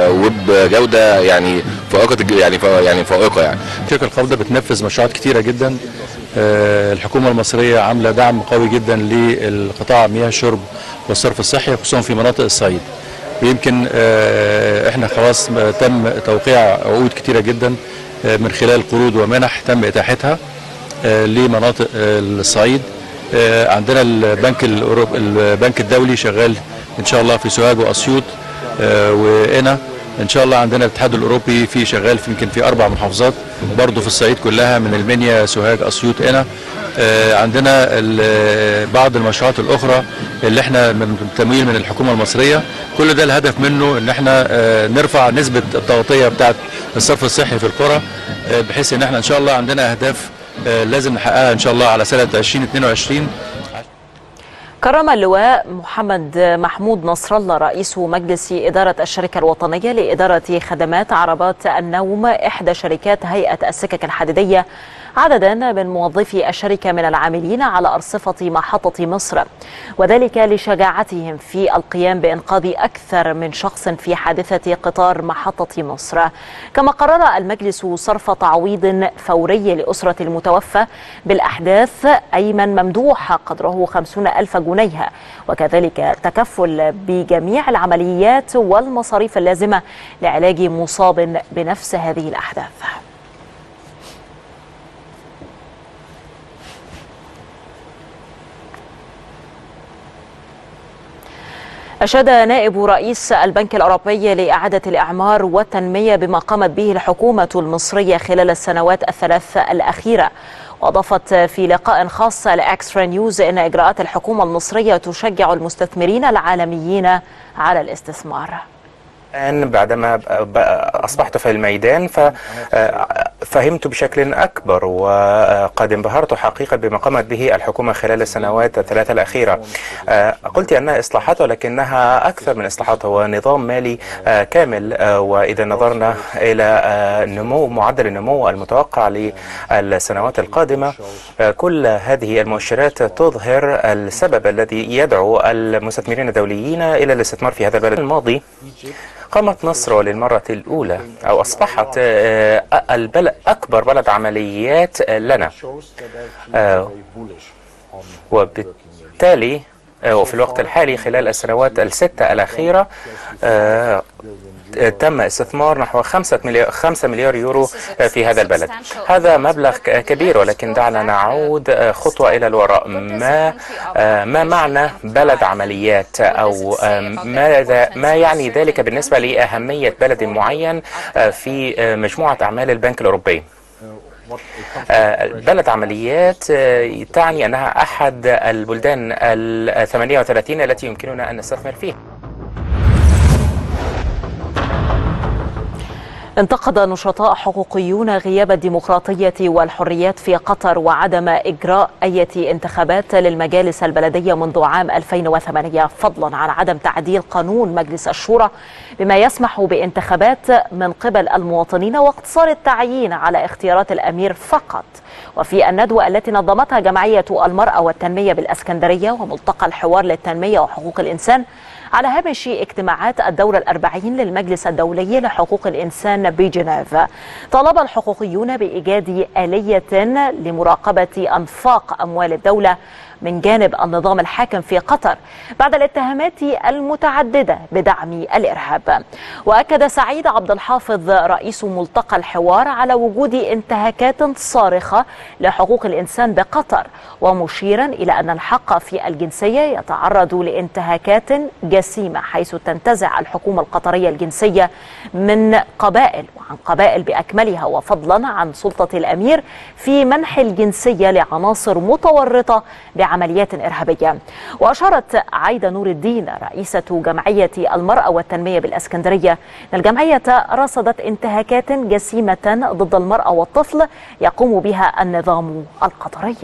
وبجوده يعني فائقه يعني يعني فائقه. يعني الشركه القابضه بتنفذ مشروعات كتيره جدا. الحكومه المصريه عامله دعم قوي جدا للقطاع مياه الشرب والصرف الصحي خصوصا في مناطق الصعيد. يمكن احنا خلاص تم توقيع عقود كتيره جدا من خلال قروض ومنح تم اتاحتها لمناطق الصعيد. عندنا البنك الأوروبي البنك الدولي شغال ان شاء الله في سوهاج واسيوط وقنا، ان شاء الله عندنا الاتحاد الاوروبي في شغال في يمكن في اربع محافظات برضه في الصعيد كلها، من المنيا سوهاج اسيوط قنا. عندنا بعض المشروعات الاخرى اللي احنا من تمويل من الحكومه المصريه. كل ده الهدف منه ان احنا نرفع نسبه التغطيه بتاعه الصرف الصحي في القرى، بحيث ان احنا ان شاء الله عندنا اهداف لازم نحققها ان شاء الله على سنه ألفين واثنين وعشرين. كرم اللواء محمد محمود نصر الله رئيس مجلس إدارة الشركة الوطنية لإدارة خدمات عربات النوم، إحدى شركات هيئة السكك الحديدية، عددا من موظفي الشركة من العاملين على أرصفة محطة مصر، وذلك لشجاعتهم في القيام بإنقاذ أكثر من شخص في حادثة قطار محطة مصر. كما قرر المجلس صرف تعويض فوري لأسرة المتوفى بالأحداث أيمن ممدوح قدره خمسون ألف جنيه، وكذلك تكفل بجميع العمليات والمصاريف اللازمة لعلاج مصاب بنفس هذه الأحداث. أشاد نائب رئيس البنك الأوروبي لإعادة الإعمار والتنمية بما قامت به الحكومة المصرية خلال السنوات الثلاث الأخيرة، وأضافت في لقاء خاص لإكسترا نيوز أن إجراءات الحكومة المصرية تشجع المستثمرين العالميين على الاستثمار. الآن بعدما أصبحت في الميدان ففهمت بشكل أكبر، وقد انبهرت حقيقة بما قامت به الحكومة خلال السنوات الثلاثة الأخيرة. قلت أنها إصلاحات ولكنها أكثر من إصلاحات، هو نظام مالي كامل. وإذا نظرنا إلى نمو معدل النمو المتوقع للسنوات القادمة، كل هذه المؤشرات تظهر السبب الذي يدعو المستثمرين الدوليين إلى الاستثمار في هذا البلد. الماضي قامت مصر للمرة الأولى أو أصبحت البلد أكبر بلد عمليات لنا، وبالتالي وفي الوقت الحالي خلال السنوات الستة الأخيرة تم استثمار نحو خمسة مليار, خمسة مليار يورو في هذا البلد. هذا مبلغ كبير، ولكن دعنا نعود خطوة إلى الوراء. ما ما معنى بلد عمليات، أو ماذا ما يعني ذلك بالنسبة لأهمية بلد معين في مجموعة أعمال البنك الأوروبي؟ بلد عمليات تعني أنها أحد البلدان الثمانية وثلاثين التي يمكننا أن نستثمر فيها. انتقد نشطاء حقوقيون غياب الديمقراطية والحريات في قطر وعدم إجراء أي انتخابات للمجالس البلدية منذ عام ألفين وثمانية، فضلا عن عدم تعديل قانون مجلس الشورى بما يسمح بانتخابات من قبل المواطنين، واقتصار التعيين على اختيارات الأمير فقط. وفي الندوة التي نظمتها جمعية المرأة والتنمية بالإسكندرية وملتقى الحوار للتنمية وحقوق الإنسان على هامش اجتماعات الدورة الأربعين للمجلس الدولي لحقوق الإنسان بجنيف، طلب الحقوقيون بإيجاد آلية لمراقبة أنفاق أموال الدولة من جانب النظام الحاكم في قطر بعد الاتهامات المتعددة بدعم الإرهاب. وأكد سعيد عبد الحافظ رئيس ملتقى الحوار على وجود انتهاكات صارخة لحقوق الإنسان بقطر، ومشيرا إلى أن الحق في الجنسية يتعرض لانتهاكات جسيمة، حيث تنتزع الحكومة القطرية الجنسية من قبائل وعن قبائل بأكملها، وفضلا عن سلطة الأمير في منح الجنسية لعناصر متورطة عمليات إرهابية. وأشارت عايده نور الدين رئيسة جمعية المرأة والتنمية بالإسكندرية أن الجمعية رصدت انتهاكات جسيمة ضد المرأة والطفل يقوم بها النظام القطري.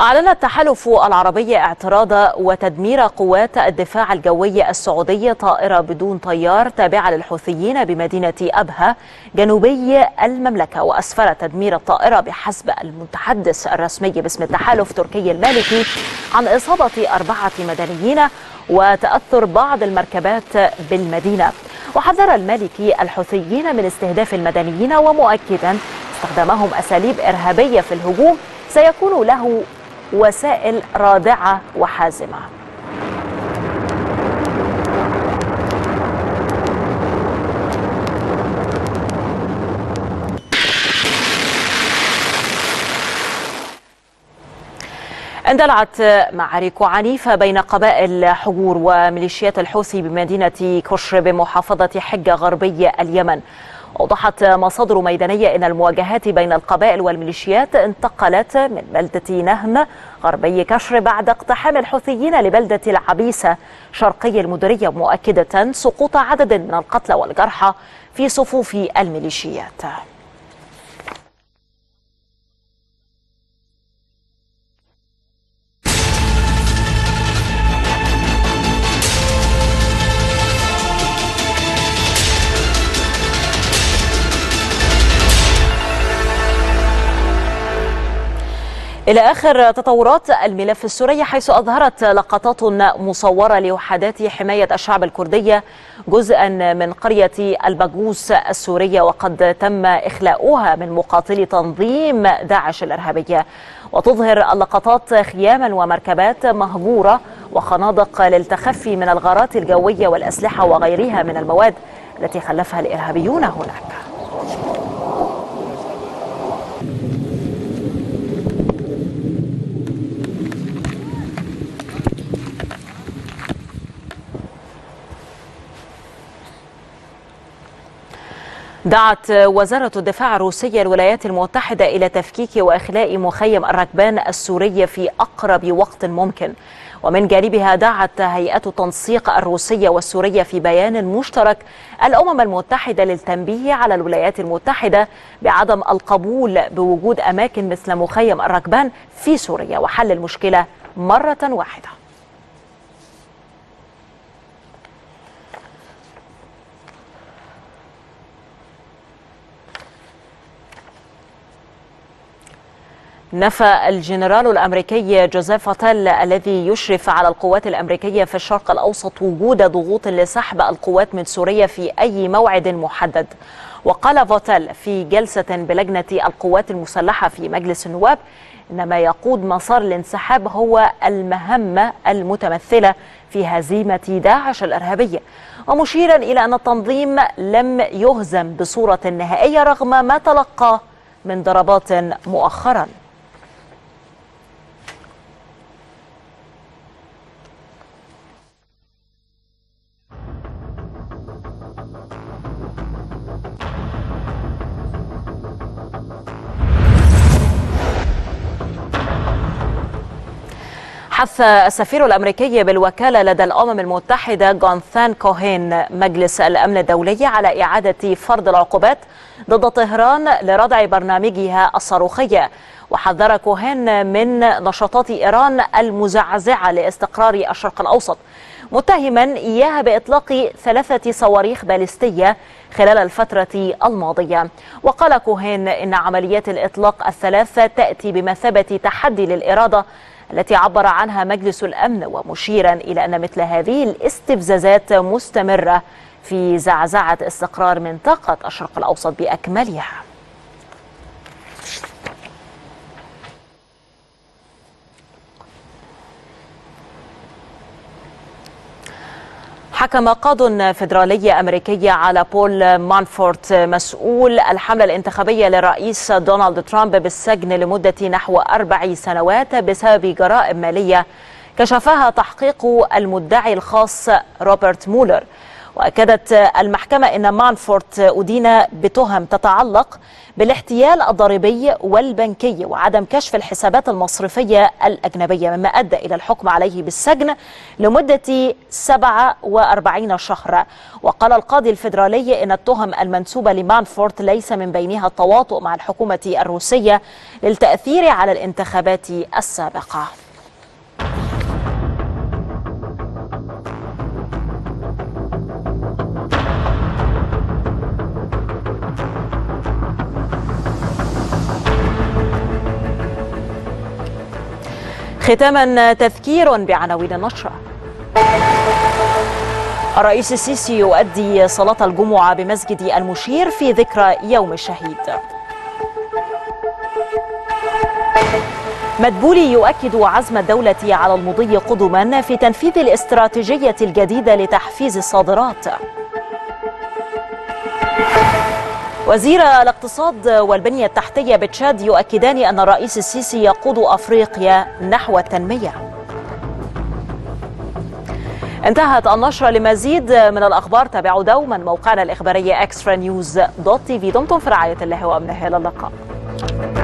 أعلن التحالف العربي اعتراض وتدمير قوات الدفاع الجوي السعودية طائرة بدون طيار تابعة للحوثيين بمدينة أبها جنوبي المملكة، وأسفر تدمير الطائرة بحسب المتحدث الرسمي باسم التحالف تركي المالكي عن إصابة أربعة مدنيين وتأثر بعض المركبات بالمدينة. وحذر المالكي الحوثيين من استهداف المدنيين، ومؤكدا استخدامهم أساليب إرهابية في الهجوم سيكون له وسائل رادعة وحازمة. اندلعت معارك عنيفة بين قبائل حجور وميليشيات الحوثي بمدينة كشر بمحافظة حجة غربي اليمن. أوضحت مصادر ميدانية أن المواجهات بين القبائل والميليشيات انتقلت من بلدة نهم غربي كشر بعد اقتحام الحوثيين لبلدة العبيسة شرقي المديرية، مؤكدة سقوط عدد من القتلى والجرحى في صفوف الميليشيات. إلى آخر تطورات الملف السوري، حيث أظهرت لقطات مصورة لوحدات حماية الشعب الكردية جزءا من قرية البجوس السورية، وقد تم إخلاؤها من مقاتلي تنظيم داعش الإرهابية. وتظهر اللقطات خياما ومركبات مهجورة وخنادق للتخفي من الغارات الجوية والأسلحة وغيرها من المواد التي خلفها الإرهابيون هناك. دعت وزارة الدفاع الروسية الولايات المتحدة إلى تفكيك وإخلاء مخيم الركبان السوري في أقرب وقت ممكن. ومن جانبها دعت هيئة التنسيق الروسية والسورية في بيان مشترك الأمم المتحدة للتنبيه على الولايات المتحدة بعدم القبول بوجود أماكن مثل مخيم الركبان في سوريا وحل المشكلة مرة واحدة. نفى الجنرال الأمريكي جوزيف فوتيل الذي يشرف على القوات الأمريكية في الشرق الأوسط وجود ضغوط لسحب القوات من سوريا في أي موعد محدد. وقال فوتيل في جلسة بلجنة القوات المسلحة في مجلس النواب إن ما يقود مسار الانسحاب هو المهمة المتمثلة في هزيمة داعش الإرهابية، ومشيرا إلى أن التنظيم لم يهزم بصورة نهائية رغم ما تلقاه من ضربات مؤخرا. حث السفير الأمريكي بالوكالة لدى الأمم المتحدة جونثان كوهين مجلس الأمن الدولي على إعادة فرض العقوبات ضد طهران لردع برنامجها الصاروخية. وحذر كوهين من نشاطات إيران المزعزعة لاستقرار الشرق الأوسط، متهما إياها بإطلاق ثلاثة صواريخ باليستية خلال الفترة الماضية. وقال كوهين إن عمليات الإطلاق الثلاثة تأتي بمثابة تحدي للإرادة التي عبر عنها مجلس الأمن، ومشيرا إلى أن مثل هذه الاستفزازات مستمرة في زعزعة استقرار منطقة الشرق الأوسط بأكملها. حكم قاض فيدرالي أمريكي على بول مانفورت مسؤول الحملة الانتخابية للرئيس دونالد ترامب بالسجن لمدة نحو أربع سنوات بسبب جرائم مالية كشفها تحقيق المدعي الخاص روبرت مولر. وأكدت المحكمة أن مانفورت أدين بتهم تتعلق بالاحتيال الضريبي والبنكي وعدم كشف الحسابات المصرفية الأجنبية، مما أدى إلى الحكم عليه بالسجن لمدة سبعة وأربعين شهرا. وقال القاضي الفيدرالي أن التهم المنسوبة لمانفورت ليس من بينها التواطؤ مع الحكومة الروسية للتأثير على الانتخابات السابقة. ختاما تذكير بعناوين النشرة. الرئيس السيسي يؤدي صلاة الجمعة بمسجد المشير في ذكرى يوم الشهيد. مدبولي يؤكد عزم الدولة على المضي قدما في تنفيذ الاستراتيجية الجديدة لتحفيز الصادرات. وزير الاقتصاد والبنية التحتية بتشاد يؤكدان أن الرئيس السيسي يقود أفريقيا نحو التنمية. انتهت النشرة. لمزيد من الأخبار تابعوا دوما موقعنا الإخباري إكسترا نيوز دوت تي في. دمتم في رعاية الله وأمنه، إلى اللقاء.